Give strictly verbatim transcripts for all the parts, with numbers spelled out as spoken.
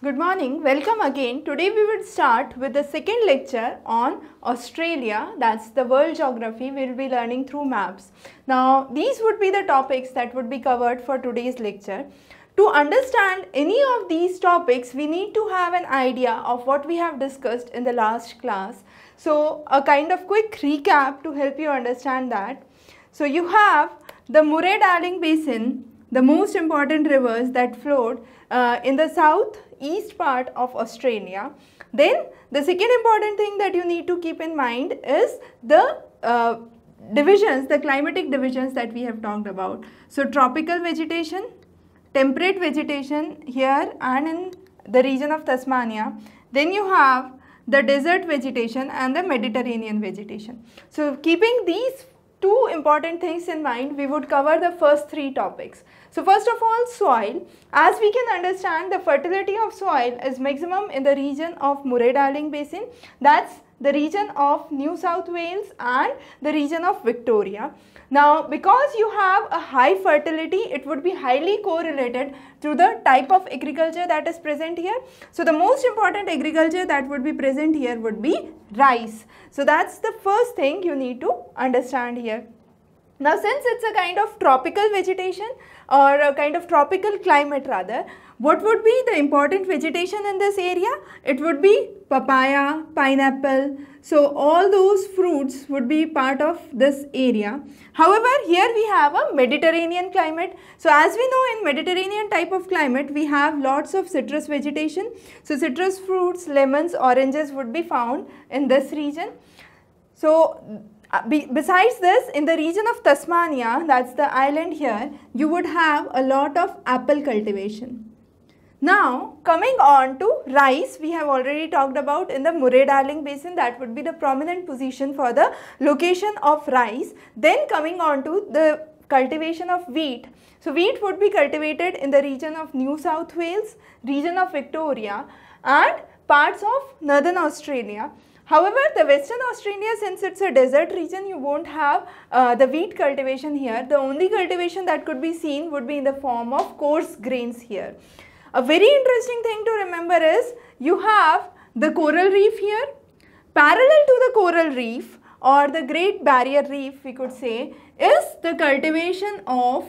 Good morning, welcome again. Today we will start with the second lecture on Australia, that's the world geography we will be learning through maps. Now these would be the topics that would be covered for today's lecture. To understand any of these topics, we need to have an idea of what we have discussed in the last class. So a kind of quick recap to help you understand that. So you have the Murray-Darling Basin, the most important rivers that flowed uh, in the south east part of Australia. Then the second important thing that you need to keep in mind is the uh, divisions, the climatic divisions that we have talked about. So tropical vegetation, temperate vegetation here and in the region of Tasmania. Then you have the desert vegetation and the Mediterranean vegetation. So keeping these two important things in mind, we would cover the first three topics. So first of all, soil. As we can understand, the fertility of soil is maximum in the region of Murray-Darling Basin. That's the region of New South Wales and the region of Victoria. Now, because you have a high fertility, it would be highly correlated to the type of agriculture that is present here. So the most important agriculture that would be present here would be rice. So that's the first thing you need to understand here. Now, since it's a kind of tropical vegetation or a kind of tropical climate rather, what would be the important vegetation in this area? It would be papaya, pineapple. So all those fruits would be part of this area. However, here we have a Mediterranean climate. So as we know, in Mediterranean type of climate, we have lots of citrus vegetation. So citrus fruits, lemons, oranges would be found in this region. So besides this, in the region of Tasmania, that's the island here, you would have a lot of apple cultivation. Now, coming on to rice, we have already talked about in the Murray-Darling Basin, that would be the prominent position for the location of rice. Then coming on to the cultivation of wheat. So wheat would be cultivated in the region of New South Wales, region of Victoria and parts of Northern Australia. However, the Western Australia, since it's a desert region, you won't have uh, the wheat cultivation here. The only cultivation that could be seen would be in the form of coarse grains here. A very interesting thing to remember is you have the coral reef here. Parallel to the coral reef or the Great Barrier Reef, we could say, is the cultivation of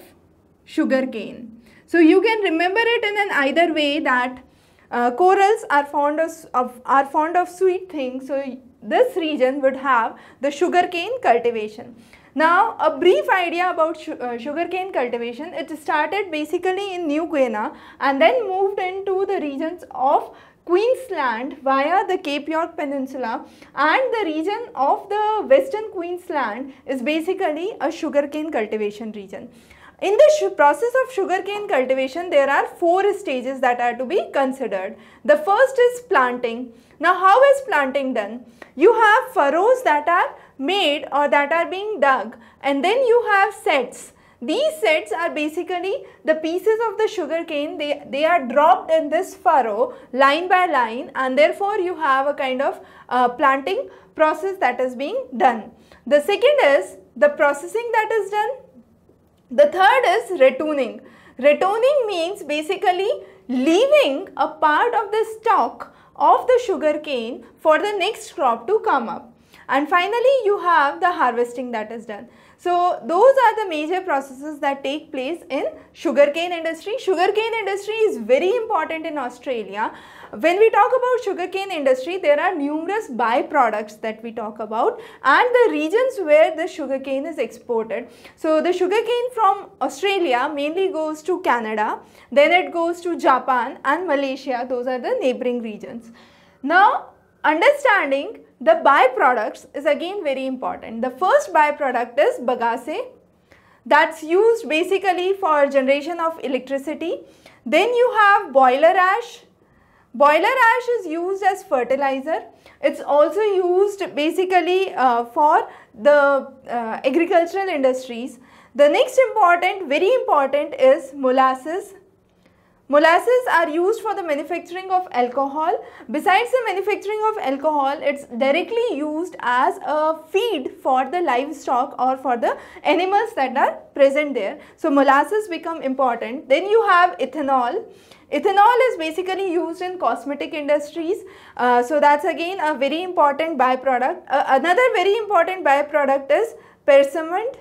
sugarcane. So you can remember it in an either way that Uh, corals are fond of, of are fond of sweet things, so this region would have the sugarcane cultivation. Now, a brief idea about su uh, sugarcane cultivation. It started basically in New Guinea and then moved into the regions of Queensland via the Cape York Peninsula, and the region of the Western Queensland is basically a sugarcane cultivation region. In the process of sugarcane cultivation, there are four stages that are to be considered. The first is planting. Now, how is planting done? You have furrows that are made or that are being dug, and then you have sets. These sets are basically the pieces of the sugarcane. They, they are dropped in this furrow line by line, and therefore you have a kind of uh, planting process that is being done. The second is the processing that is done. The third is retuning. Retuning means basically leaving a part of the stalk of the sugarcane for the next crop to come up. And finally, you have the harvesting that is done. So those are the major processes that take place in sugarcane industry. Sugarcane industry is very important in Australia. When we talk about sugarcane industry, there are numerous byproducts that we talk about and the regions where the sugarcane is exported. So the sugarcane from Australia mainly goes to Canada, then it goes to Japan and Malaysia. Those are the neighboring regions. Now, understanding the byproducts is again very important. The first byproduct is bagasse, that's used basically for generation of electricity. Then you have boiler ash. Boiler ash is used as fertilizer. It's also used basically uh, for the uh, agricultural industries. The next important, very important is molasses. Molasses are used for the manufacturing of alcohol. Besides the manufacturing of alcohol, it's directly used as a feed for the livestock or for the animals that are present there. So molasses become important. Then you have ethanol. Ethanol is basically used in cosmetic industries. Uh, so that's again a very important byproduct. Uh, another very important byproduct is persimmon.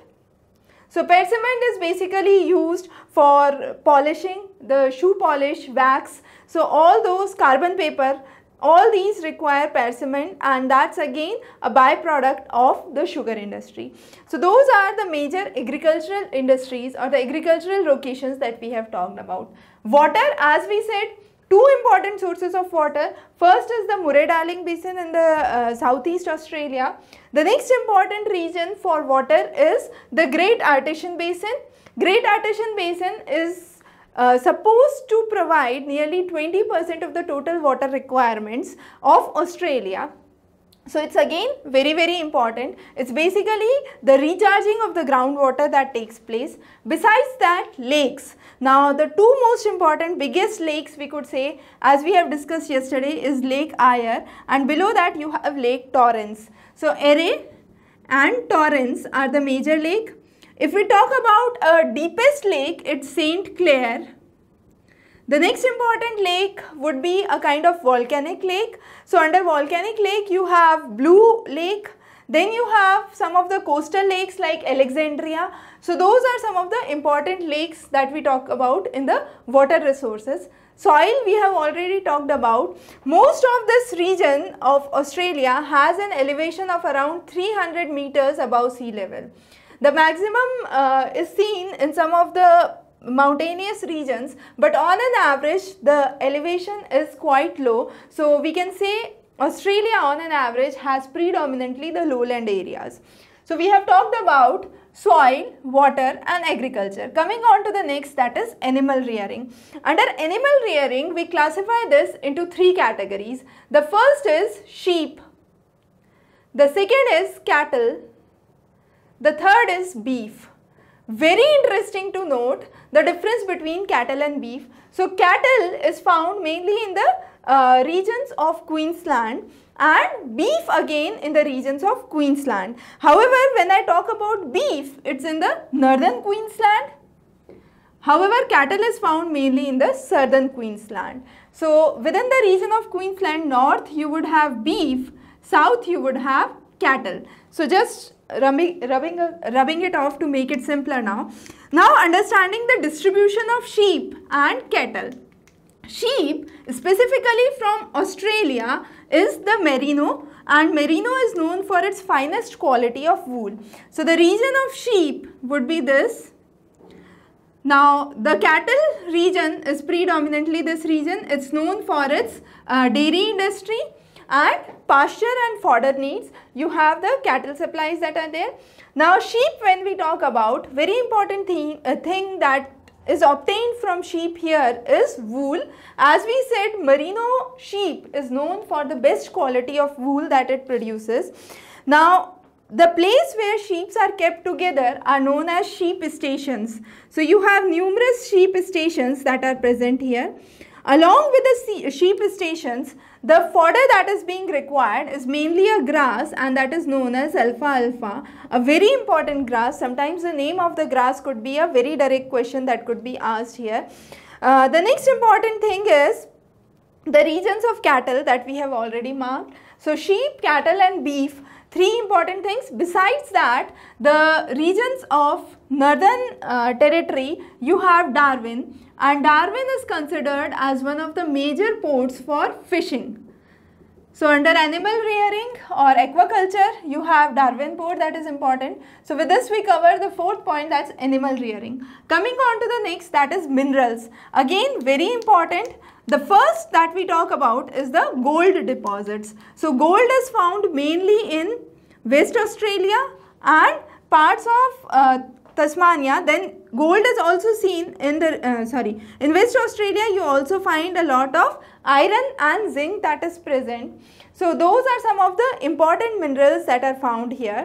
So persimmon is basically used for polishing, the shoe polish, wax. So all those carbon paper, all these require persimmon, and that's again a byproduct of the sugar industry. So those are the major agricultural industries or the agricultural locations that we have talked about. Water, as we said, two important sources of water. First is the Murray-Darling Basin in the uh, Southeast Australia. The next important region for water is the Great Artesian Basin. Great Artesian Basin is uh, supposed to provide nearly twenty percent of the total water requirements of Australia. So it's again very very important. It's basically the recharging of the groundwater that takes place. Besides that, lakes. Now the two most important biggest lakes we could say, as we have discussed yesterday, is Lake Eyre, and below that you have Lake Torrens. So Eyre and Torrens are the major lake. If we talk about a deepest lake, it's Saint Clair. The next important lake would be a kind of volcanic lake. So under volcanic lake you have Blue Lake, then you have some of the coastal lakes like Alexandria. So those are some of the important lakes that we talk about in the water resources. Soil we have already talked about. Most of this region of Australia has an elevation of around three hundred meters above sea level. The maximum uh, is seen in some of the mountainous regions, but on an average the elevation is quite low. So we can say Australia on an average has predominantly the lowland areas. So we have talked about soil, water and agriculture. Coming on to the next, that is animal rearing. Under animal rearing we classify this into three categories. The first is sheep, the second is cattle, the third is beef. Very interesting to note the difference between cattle and beef. So cattle is found mainly in the uh, regions of Queensland, and beef again in the regions of Queensland. However, when I talk about beef, it's in the northern Queensland. However, cattle is found mainly in the southern Queensland. So within the region of Queensland, north you would have beef, south you would have cattle. So just Rubbing, rubbing, rubbing it off to make it simpler now. Now understanding the distribution of sheep and cattle. Sheep specifically from Australia is the Merino, and Merino is known for its finest quality of wool. So the region of sheep would be this. Now the cattle region is predominantly this region. It's known for its uh, dairy industry. And pasture and fodder needs, you have the cattle supplies that are there. Now sheep, when we talk about, very important thing, a thing that is obtained from sheep here is wool. As we said, Merino sheep is known for the best quality of wool that it produces. Now the place where sheep are kept together are known as sheep stations. So you have numerous sheep stations that are present here. Along with the sheep stations, the fodder that is being required is mainly a grass, and that is known as alfalfa, a very important grass. Sometimes the name of the grass could be a very direct question that could be asked here. Uh, the next important thing is the regions of cattle that we have already marked. So sheep, cattle and beef, three important things. Besides that, the regions of Northern uh, Territory, you have Darwin. And Darwin is considered as one of the major ports for fishing. So under animal rearing or aquaculture, you have Darwin port, that is important. So with this we cover the fourth point, that's animal rearing. Coming on to the next, that is minerals. Again very important. The first that we talk about is the gold deposits. So gold is found mainly in West Australia and parts of uh, Tasmania, then gold is also seen in the, uh, sorry, in West Australia you also find a lot of iron and zinc that is present. So those are some of the important minerals that are found here.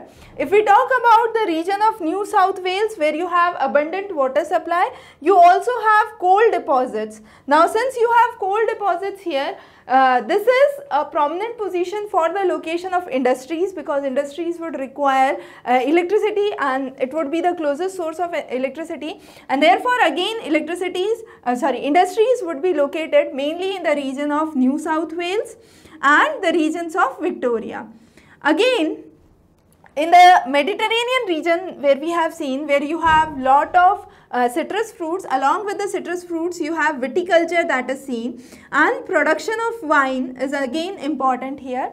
If we talk about the region of New South Wales where you have abundant water supply, you also have coal deposits. Now since you have coal deposits here, uh, this is a prominent position for the location of industries, because industries would require uh, electricity and it would be the closest source of electricity, and therefore again electricities, uh, sorry, industries would be located mainly in the region of New South Wales and the regions of Victoria. Again, in the Mediterranean region where we have seen, where you have lot of uh, citrus fruits, along with the citrus fruits you have viticulture that is seen, and production of wine is again important here.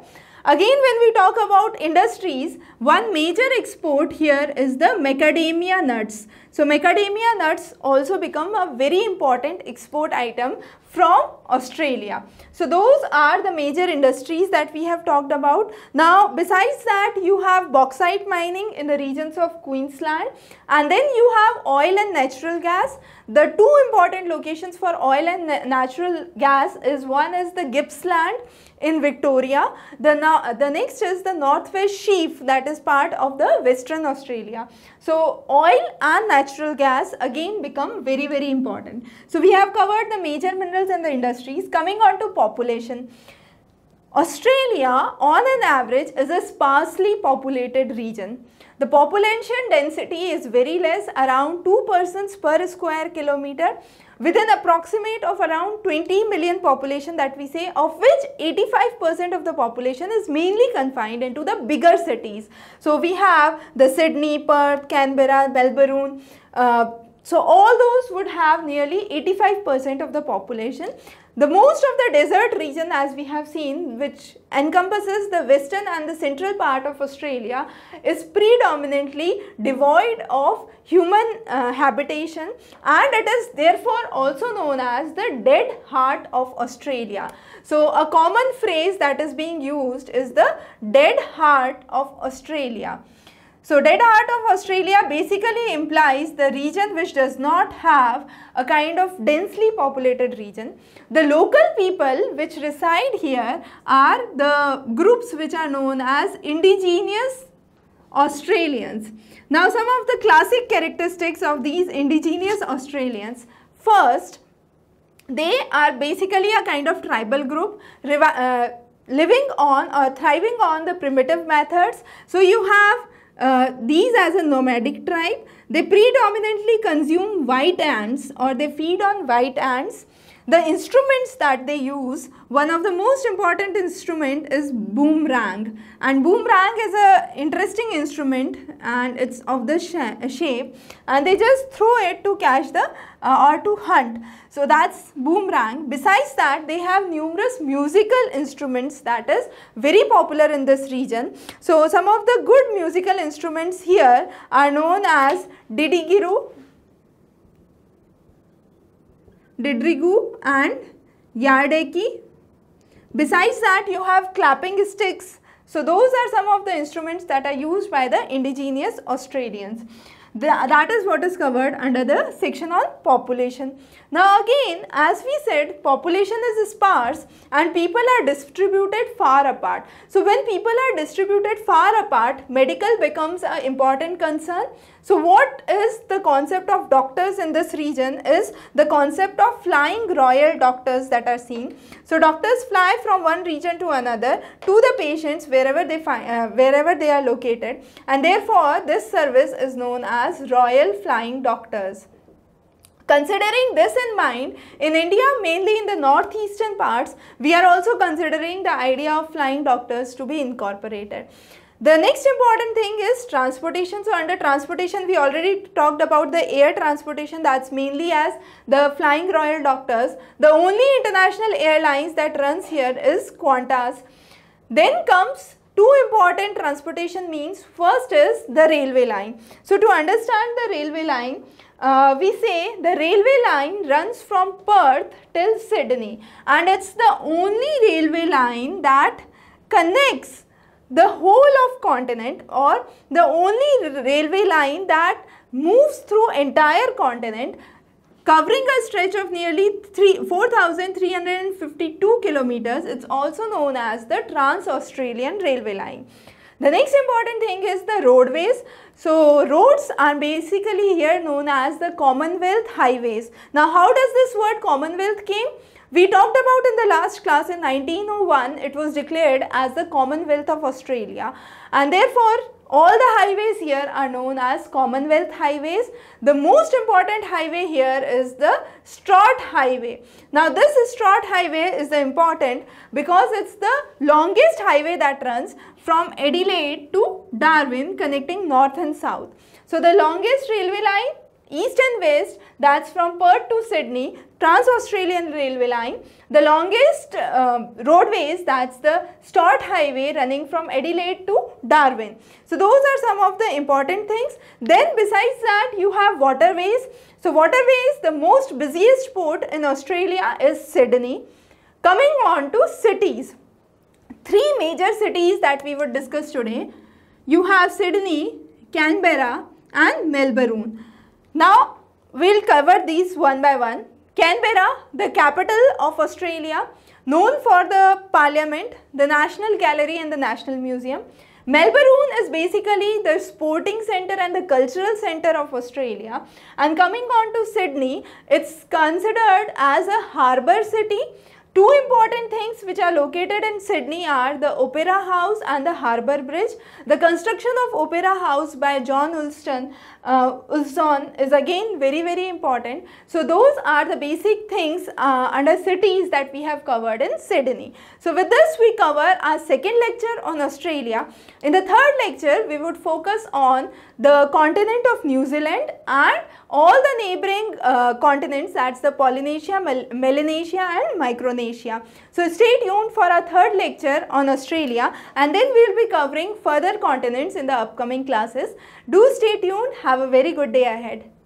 Again, when we talk about industries, one major export here is the macadamia nuts. So macadamia nuts also become a very important export item from Australia. So those are the major industries that we have talked about. Now besides that, you have bauxite mining in the regions of Queensland, and then you have oil and natural gas. The two important locations for oil and natural gas is, one is the Gippsland in Victoria, the, now, the next is the Northwest Shelf that is part of the Western Australia. So oil and natural gas again become very very important. So we have covered the major minerals and the industries. Coming on to population, Australia on an average is a sparsely populated region. The population density is very less, around two persons per square kilometer, with an approximate of around twenty million population that we say, of which eighty-five percent of the population is mainly confined into the bigger cities. So we have the Sydney, Perth, Canberra, Melbourne. Uh, so all those would have nearly eighty-five percent of the population. The most of the desert region, as we have seen, which encompasses the western and the central part of Australia, is predominantly devoid of human uh, habitation, and it is therefore also known as the dead heart of Australia. So a common phrase that is being used is the dead heart of Australia. So, dead heart of Australia basically implies the region which does not have a kind of densely populated region. The local people which reside here are the groups which are known as indigenous Australians. Now, some of the classic characteristics of these indigenous Australians. First, they are basically a kind of tribal group, uh, living on or thriving on the primitive methods. So, you have Uh, these as a nomadic tribe. They predominantly consume white ants, or they feed on white ants. The instruments that they use, one of the most important instrument is boomerang, and boomerang is a interesting instrument and it's of this shape, and they just throw it to catch the uh, or to hunt. So that's boomerang. Besides that, they have numerous musical instruments that is very popular in this region. So some of the good musical instruments here are known as didgeridoo, didgeridoo and yardeki. Besides that, you have clapping sticks. So those are some of the instruments that are used by the indigenous Australians. The, that is what is covered under the section on population. Now again, as we said, population is sparse and people are distributed far apart. So when people are distributed far apart, medical becomes an important concern. So what is the concept of doctors in this region is the concept of flying royal doctors that are seen. So doctors fly from one region to another to the patients wherever they find, uh, wherever they are located, and therefore this service is known as as royal flying doctors. Considering this in mind, in India, mainly in the northeastern parts, we are also considering the idea of flying doctors to be incorporated. The next important thing is transportation. So under transportation, we already talked about the air transportation, that's mainly as the flying royal doctors. The only international airlines that runs here is Qantas. Then comes two important transportation means. First is the railway line. So to understand the railway line, uh, we say the railway line runs from Perth till Sydney, and it's the only railway line that connects the whole of continent, or the only railway line that moves through entire continent, covering a stretch of nearly four thousand three hundred fifty-two kilometers. It's also known as the Trans-Australian railway line. The next important thing is the roadways. So roads are basically here known as the Commonwealth highways. Now how does this word Commonwealth came? We talked about in the last class in nineteen oh one, it was declared as the Commonwealth of Australia, and therefore all the highways here are known as Commonwealth highways. The most important highway here is the Stuart highway. Now this Stuart highway is the important because it's the longest highway that runs from Adelaide to Darwin, connecting north and south. So the longest railway line, east and west, that's from Perth to Sydney, Trans-Australian railway line. The longest uh, roadways, that's the Stuart highway running from Adelaide to Darwin. So those are some of the important things. Then besides that, you have waterways. So waterways, the most busiest port in Australia is Sydney. Coming on to cities, three major cities that we would discuss today. You have Sydney, Canberra and Melbourne. Now we'll cover these one by one. Canberra, the capital of Australia, known for the Parliament, the National Gallery and the National Museum. Melbourne is basically the sporting centre and the cultural centre of Australia. And coming on to Sydney, it's considered as a harbour city. Two important things which are located in Sydney are the Opera House and the Harbour Bridge. The construction of Opera House by John Utzon, uh, Utzon is again very very important. So those are the basic things uh, under cities that we have covered in Sydney. So with this we cover our second lecture on Australia. In the third lecture we would focus on the continent of New Zealand and all the neighbouring uh, continents, that's the Polynesia, Mel Melanesia and Micronesia. So stay tuned for our third lecture on Australia, and then we will be covering further continents in the upcoming classes. Do stay tuned. Have a very good day ahead.